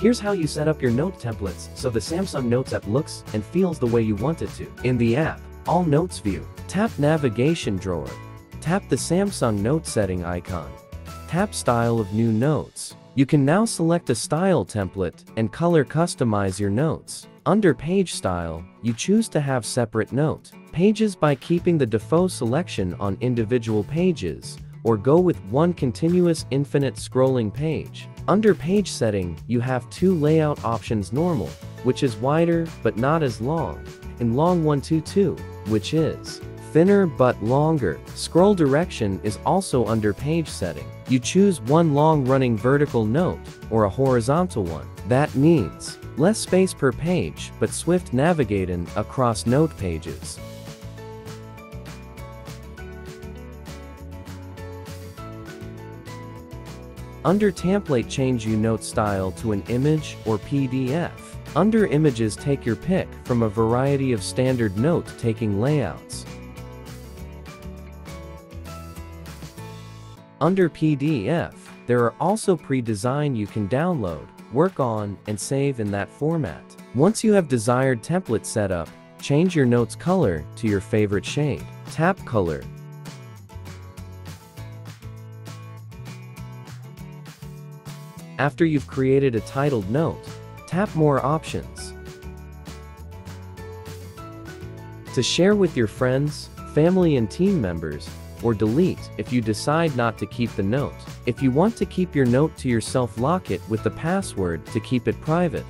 Here's how you set up your note templates so the Samsung Notes app looks and feels the way you want it to. In the app, All Notes view, tap Navigation drawer. Tap the Samsung Note setting icon. Tap Style of New Notes. You can now select a style template and color customize your notes. Under Page Style, you choose to have separate note pages by keeping the default selection on individual pages, or go with one continuous infinite scrolling page. Under Page Setting, you have two layout options: normal, which is wider but not as long, and long 122, which is thinner but longer. Scroll direction is also under Page Setting. You choose one long-running vertical note or a horizontal one. That means less space per page but swift navigating across note pages. Under Template, change your note style to an image or PDF. Under Images, take your pick from a variety of standard note-taking layouts. Under PDF, there are also pre-designed you can download, work on, and save in that format. Once you have desired template set up, change your note's color to your favorite shade. Tap Color. After you've created a titled note, tap More Options. To share with your friends, family, and team members, or delete if you decide not to keep the note. If you want to keep your note to yourself, lock it with the password to keep it private.